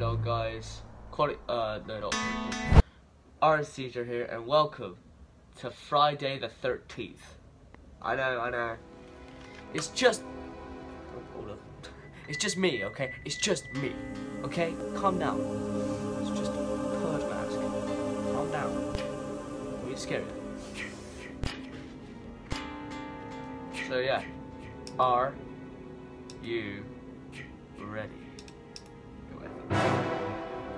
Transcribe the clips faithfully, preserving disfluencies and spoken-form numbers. hello guys, Quali uh, no, not Quali Orange Caesar here, and welcome to Friday the thirteenth. I know, I know, it's just, hold on, it's just me, okay, it's just me, okay, calm down, it's just a purge mask, calm down, are you scared? So yeah, are you ready?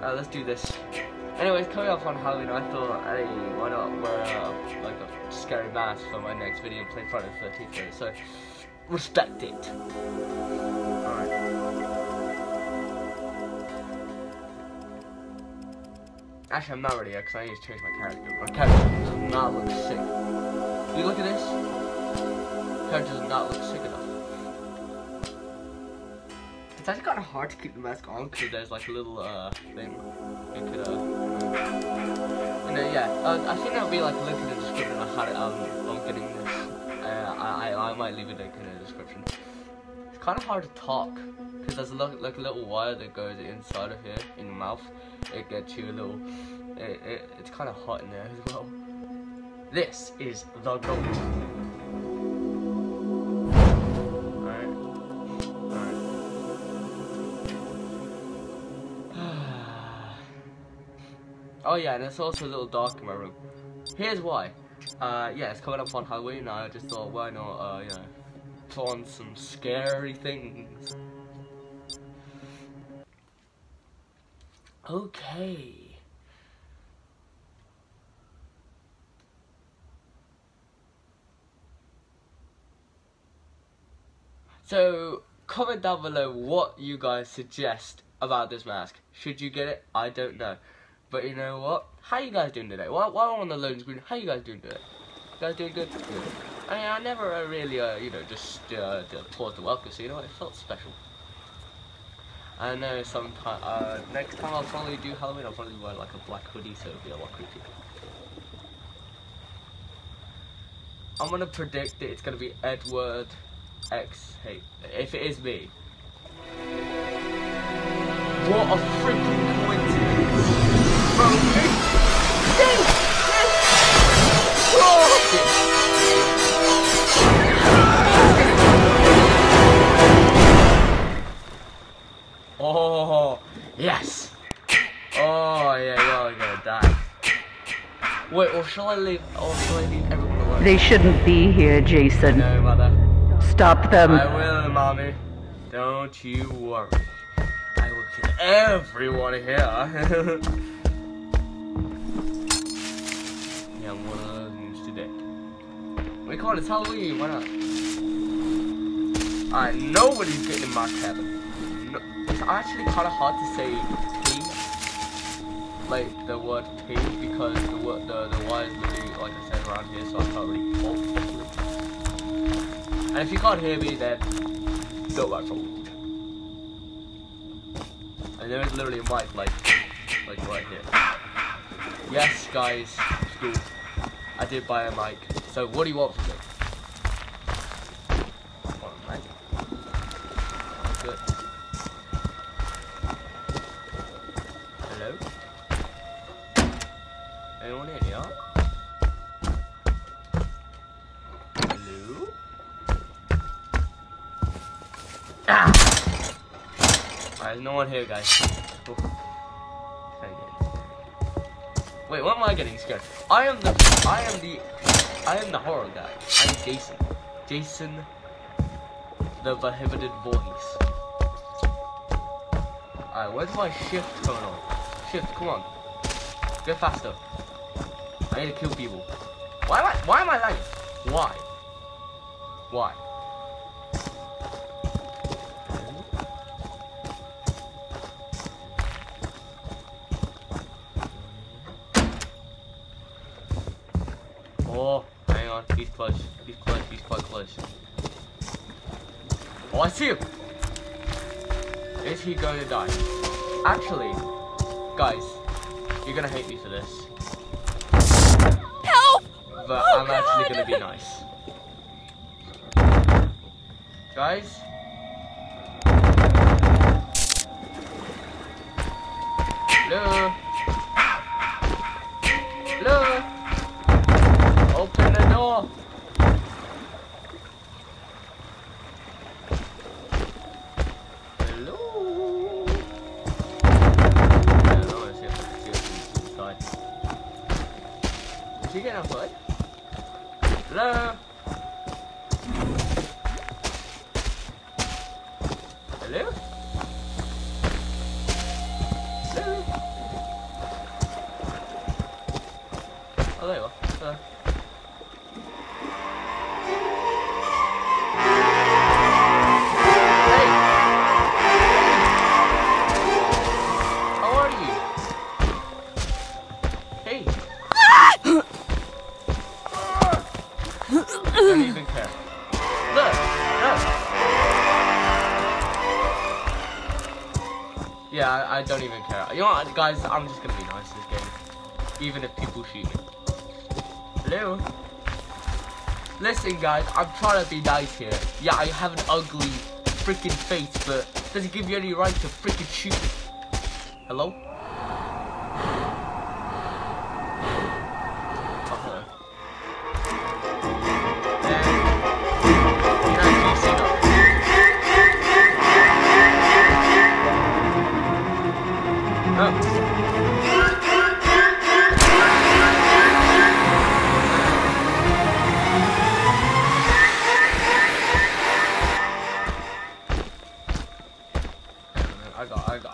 Uh, let's do this. Anyways, coming up on Halloween, I thought, hey, why not wear uh, like a scary mask for my next video and play Friday the thirteenth video, so respect it. Alright. Actually, I'm not ready yet because I need to change my character. My character does not look sick. Do you look at this? My character does not look sick enough. It's actually kind of hard to keep the mask on because there's like a little uh, thing you could, uh, and then, yeah, uh, I think there'll be like a link in the description on how to, um, I'm getting this, uh, I, I, I might leave a link in the description. It's kind of hard to talk because there's a, like a little wire that goes inside of here, in your mouth, it gets you a little, it, it, it's kind of hot in there as well. This is the goal. Oh yeah, and it's also a little dark in my room. Here's why. Uh, yeah, it's coming up on Halloween and I just thought, why not, uh, you know, put on some scary things. Okay. So, comment down below what you guys suggest about this mask. Should you get it? I don't know. But you know what? How you guys doing today? While, while I'm on the loading screen, how you guys doing today? You guys doing good? Good. I mean, I never uh, really, uh, you know, just uh, paused the welcome, so you know what? It felt special. I know sometime, uh, next time I'll probably do Halloween, I'll probably wear like a black hoodie, so it'll be a lot creepy. I'm gonna predict that it's gonna be Edward X. Hey, if it is me. What a freaking coincidence! Bro, dang, dang, dang. Oh, yes. Oh, yeah, y'all are gonna die. Wait, or shall I leave? Or shall I leave everyone alone? They shouldn't be here, Jason. No, mother. Stop them. I will, mommy. Don't you worry. I will kill everyone here. I'm one of those moves today. We call it, it's Halloween, why not? Alright, nobody's getting in my cabin. No, it's actually kind of hard to say P, like the word P, because the word, the, the Y is literally, like I said, around here, so I can't really talk. And if you can't hear me, then not my fault. And there is literally a mic, like, like right here. Yes, guys, school. I did buy a mic, so what do you want from me? What a mic? Good. Hello? Anyone in here? Hello? Ah! Alright, there's no one here, guys. Oh. Wait, what am I getting scared? I am the, I am the, I am the horror guy. I'm Jason. Jason, the prohibited voice. Alright, where's my shift going on? Shift, come on. Go faster. I need to kill people. Why am I, why am I lagging? Why? Why? Oh, hang on, he's close, he's close, he's quite close. Oh, I see him! Is he going to die? Actually, guys, you're going to hate me for this. Help! But oh, I'm God. Actually going to be nice. Guys? Hello? Hello? Open the door! Hello? I don't know, let's see if I can see what's inside. Is he getting outside? Hello? Hello? Hello? Oh, there you are. Hello. Hey! How are you? Hey! I don't even care. Look! Look! Yeah, I, I don't even care. You know what, guys? I'm just gonna be nice this game, even if people shoot me. Hello? Listen, guys, I'm trying to be nice here. Yeah, I have an ugly freaking face, but does it give you any right to freaking shoot me? Hello?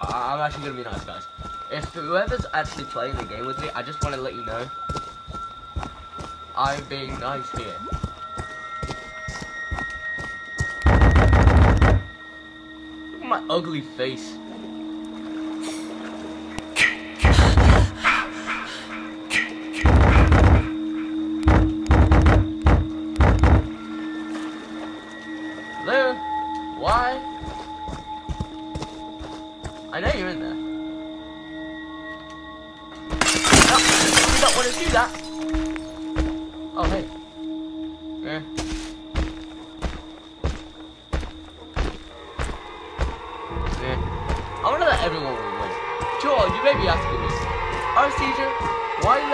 I'm actually gonna be nice, guys. If whoever's actually playing the game with me, I just want to let you know I'm being nice here. Look at my ugly face. Hello? Why? I know you're in there. Oh, I don't want to do that. Oh, hey. Yeah. Yeah. I want to let everyone win. Joel, you may be asking me, alright, Caesar, why are you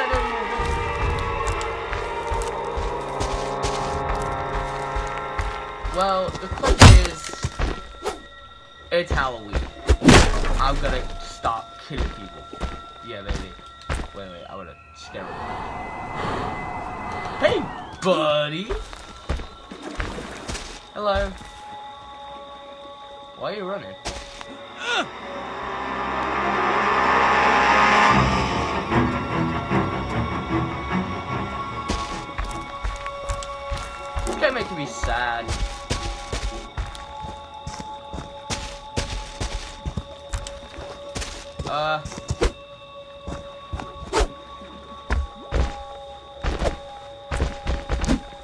letting everyone win? Well, the question is, it's Halloween. I'm gonna start killing people. Yeah, baby. Wait, wait, I wanna scare him. Hey, buddy! Hello. Why are you running? This guy making me sad. Uh, Alright,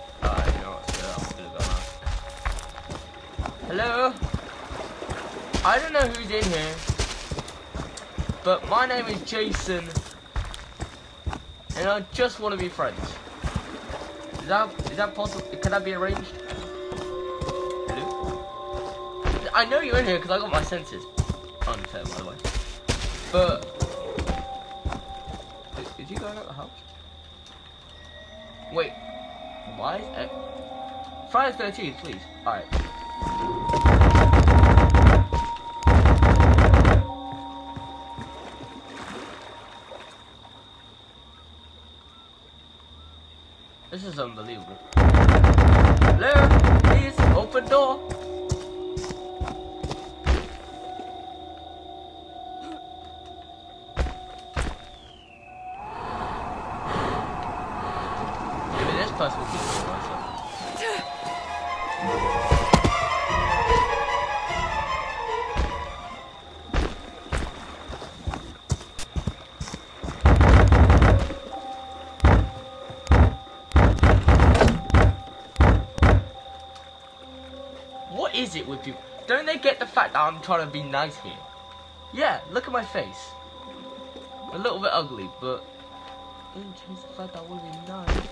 you know what's good, I'm gonna go now. Hello? I don't know who's in here, but my name is Jason, and I just want to be friends. Is that, is that possible? Can that be arranged? Hello? I know you're in here because I got my senses. Unfair, by the way. But is you going out the house? Wait, why is it Friday the thirteenth, please? Alright. This is unbelievable. Hello, please open door. Plus we'll keep doing myself. What is it with people? Don't they get the fact that I'm trying to be nice here? Yeah, look at my face. A little bit ugly, but don't change the fact that I want to be nice.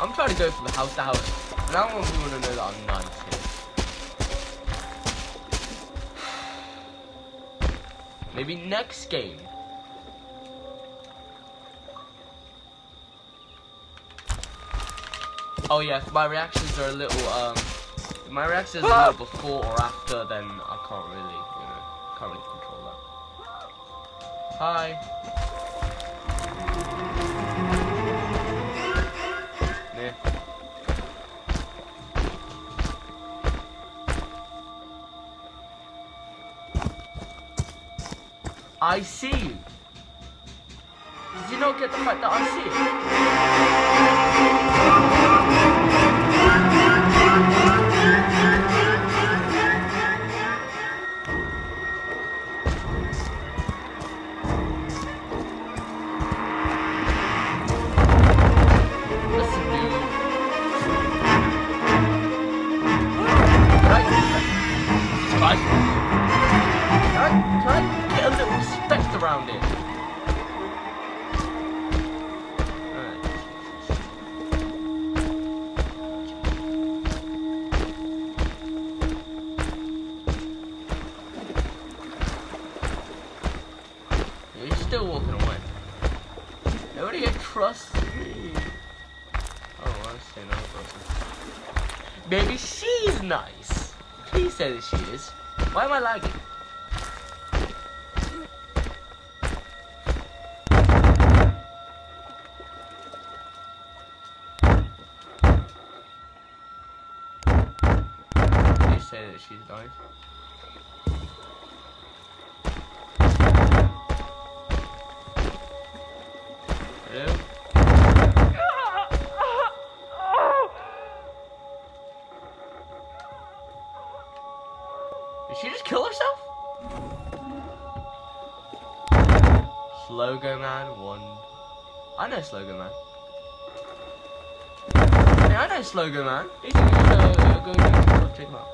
I'm trying to go from house to house, and I want people to know that I'm nice here. Maybe next game. Oh yeah, if my reactions are a little, um, if my reactions are a little before or after, then I can't really, you know, can't really control that. Hi. Yeah. I see you. Did you not get the fact that I see you? Still walking away. Nobody trusts me. Oh, I'm saying I'm broken. Maybe she's nice. Please say that she is. Why am I lagging? Please say that she's nice. Did she just kill herself? Slogan Man one. I know Slogan Man. Hey, I know Slogan Man. He's just uh, go and check him out.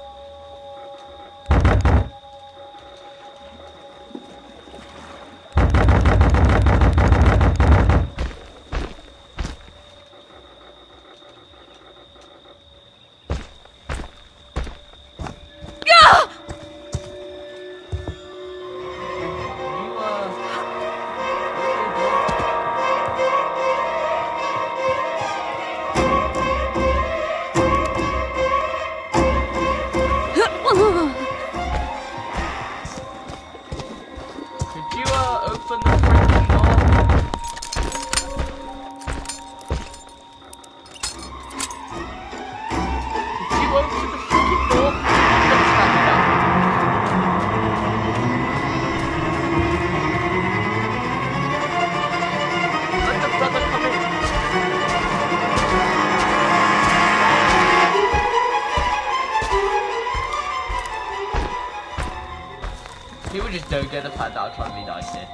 People just don't get the fact that I can't be nice here.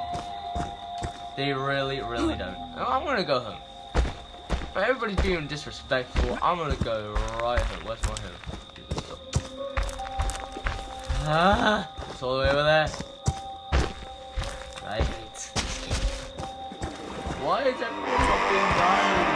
They really, really don't. I'm gonna go home. Everybody's being disrespectful. I'm gonna go right home. Where's my home? Ah, it's all the way over there. I hate this game. Why is everyone not being nice?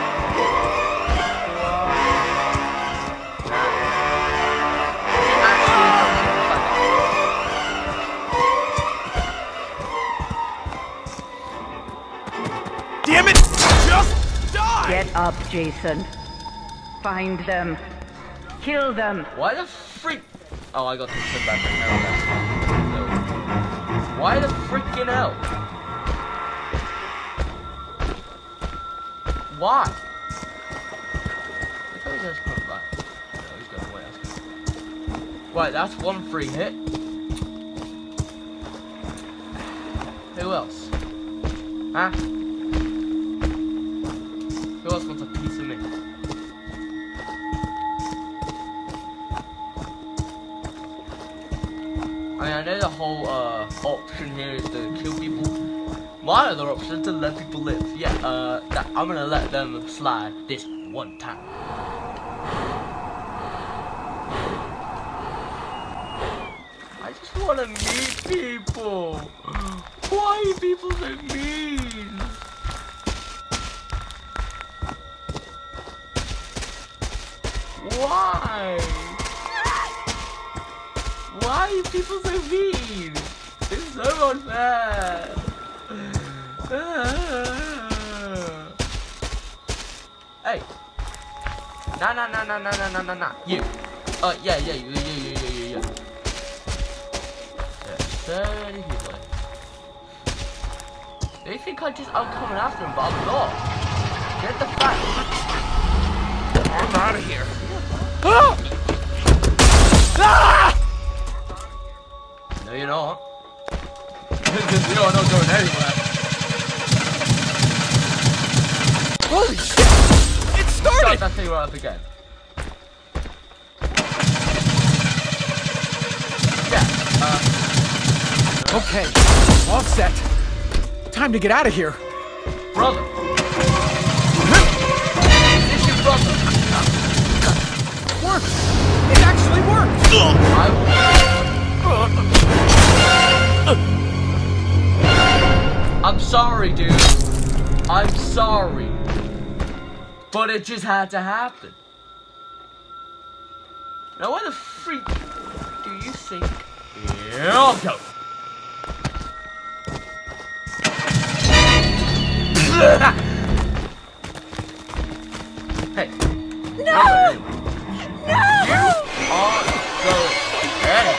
Damn it! Just die! Get up, Jason. Find them. Kill them. Why the freak? Oh, I got this shit back right now. So, why the freaking hell? Why? I thought he was coming back. No, he's going away. That's good. Right, that's one free hit. Who else? Huh? Who else wants a piece of me? I mean, I know the whole uh, option here is to kill people. My other option is to let people live. Yeah, uh, that, I'm gonna let them slide this one time. I just wanna meet people. Why are people so mean? Why? Why are people so mean? It's so unfair. Hey. Nah, nah, nah, nah, nah, nah, nah, nah, nah. You. Oh, uh, yeah, yeah, you, you, you, you, you, you. There's thirty people. They think I just, I'm coming after them, but I'm not. Get the fuck. I'm out of here. No, you're not. You're not going anywhere. Holy shit! It started! Start that thing right up again. Yeah, uh... okay, all set. Time to get out of here. Brother. Is this your brother? Works! It actually works! I will... I'm sorry, dude. I'm sorry. But it just had to happen. Now where the freak do you think you'll go? Hey. No! No! You are so dead.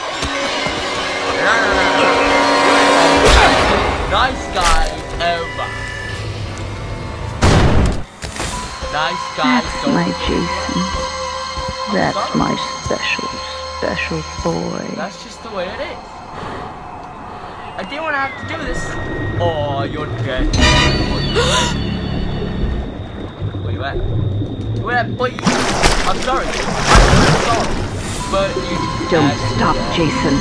Nice guy over. Nice guy. That's my Jason. That's my special, special boy. That's just the way it is. I didn't want to have to do this. Oh, you're dead. Where you at? Where at, boy? I'm sorry. I'm sorry. But you don't stop, Jason.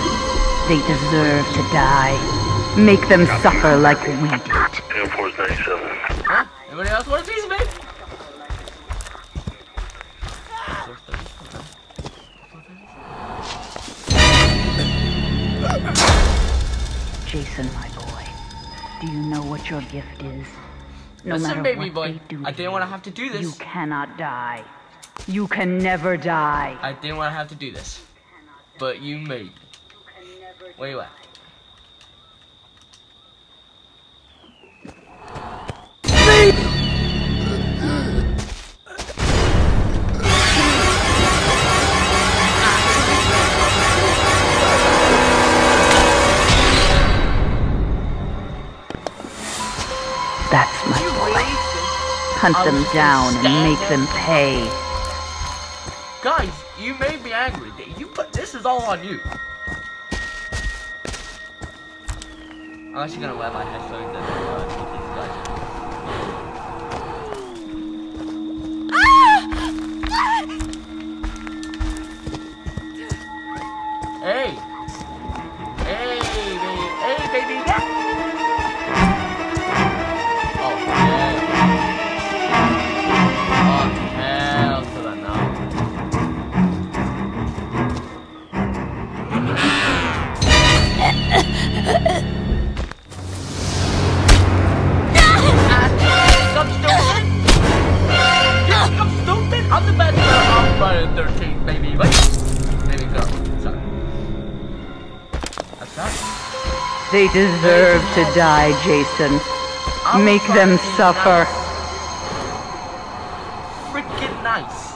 They deserve to die. Make them suffer like we did. Air Force ninety-seven. Huh? Anybody else want a piece of it? Jason, my boy. Do you know what your gift is? No Listen, baby boy, I didn't want to have to do this. You cannot die. You can never die. I didn't want to have to do this. But you made it. Where you at? Hunt I them down and make them pay. Guys, you made me angry. You put this is all on you. I'm actually gonna wear my headphones and uh, Hey! Hey baby! Hey baby! Yeah. They deserve to die, Jason. Make them suffer. Freaking nice.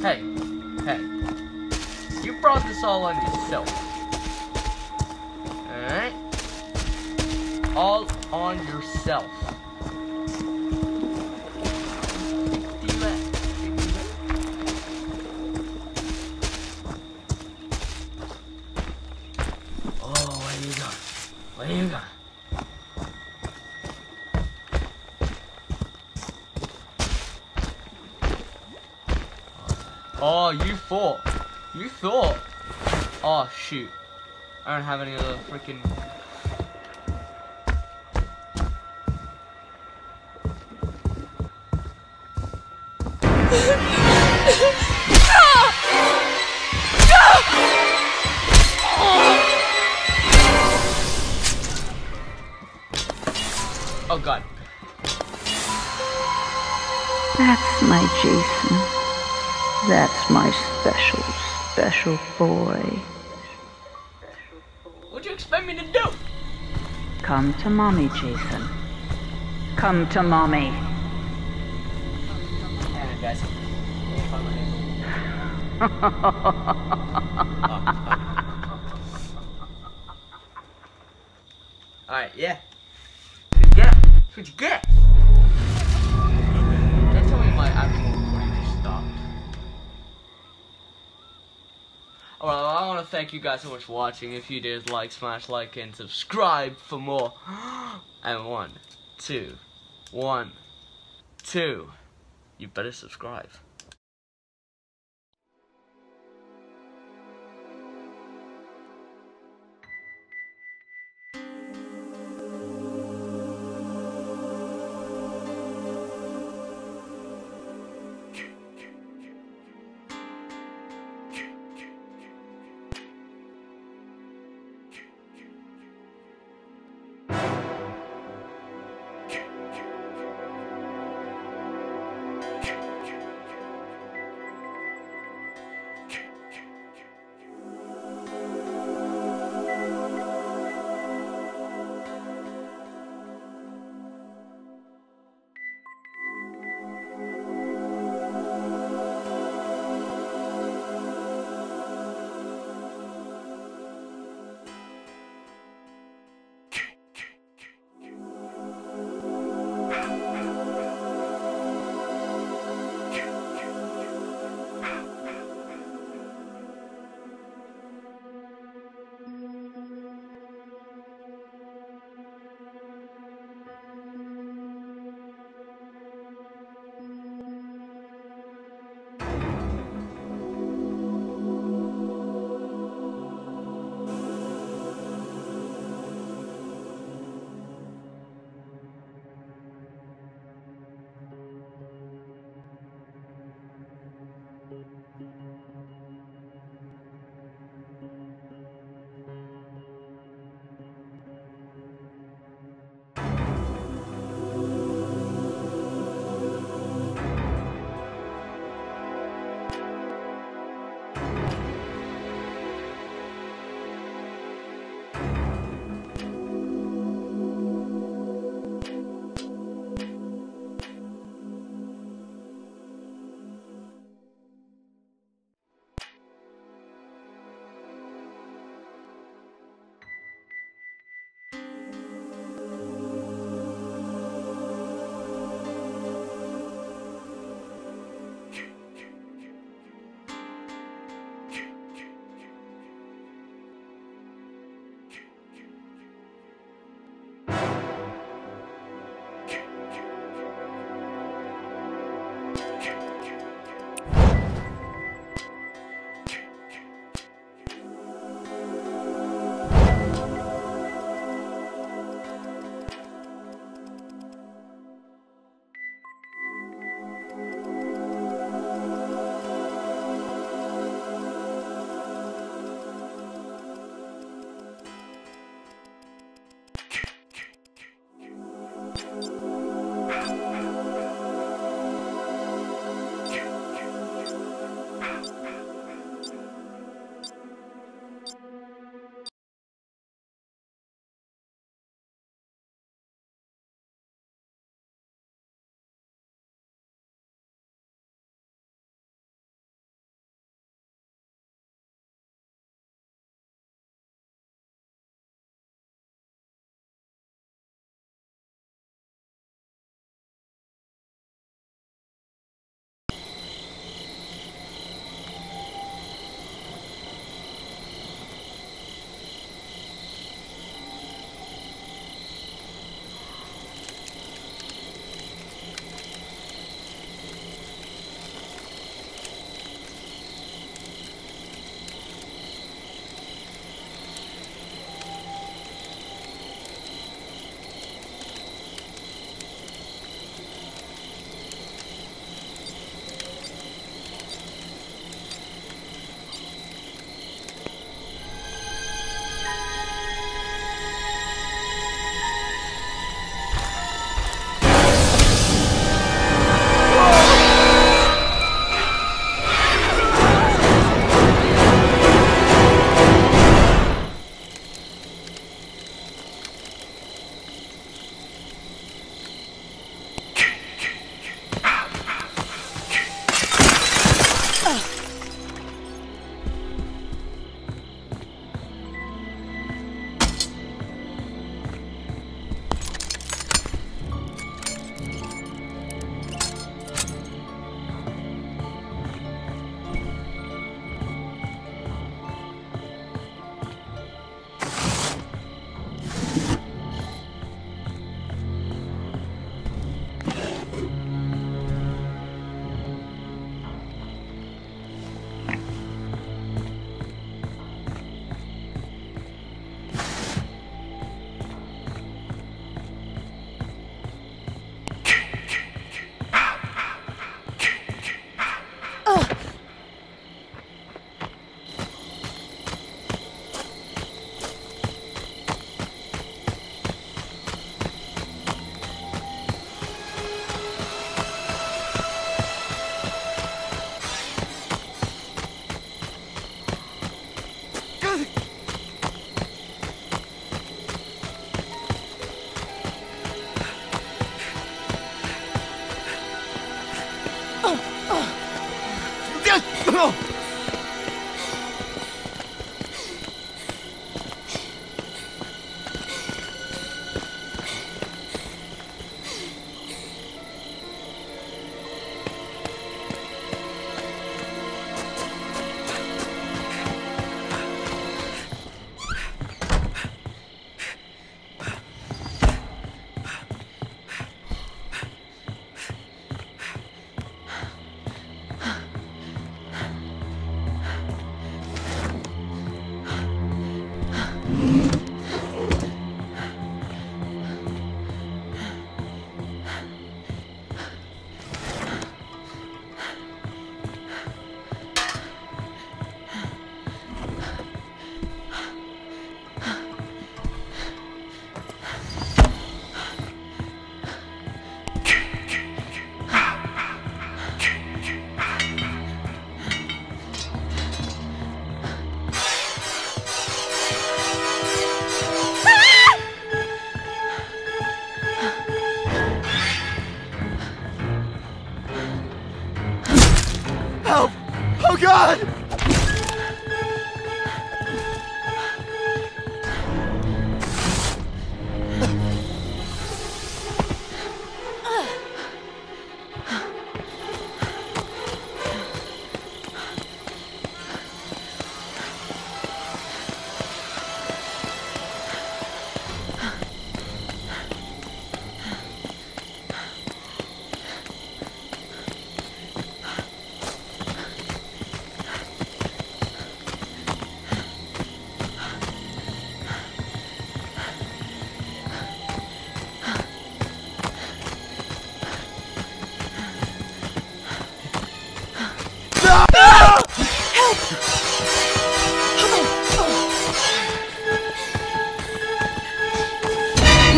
Hey, hey. You brought this all on yourself. Alright? All on yourself. Oh, you thought. You thought. Oh, shoot. I don't have any other freaking. Oh, God. That's my Jason. That's my special, special boy. What do you expect me to do? Come to mommy, Jason. Come to mommy. Hey, guys. Alright, yeah. What you get? What you get? Don't tell me my actual recording just stopped. Alright, well, I want to thank you guys so much for watching. If you did, like, smash like, and subscribe for more. And one, two, one, two. You better subscribe.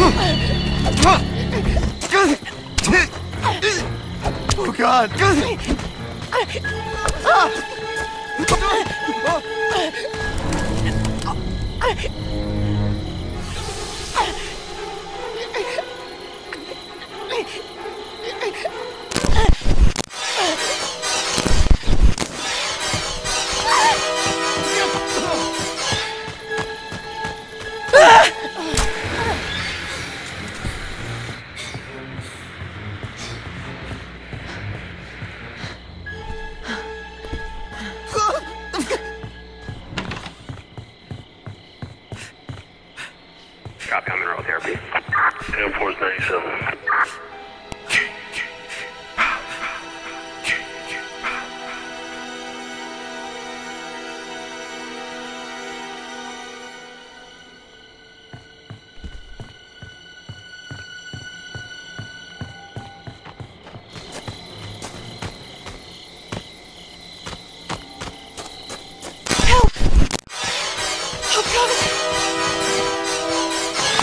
Oh God! Oh, God.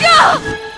No!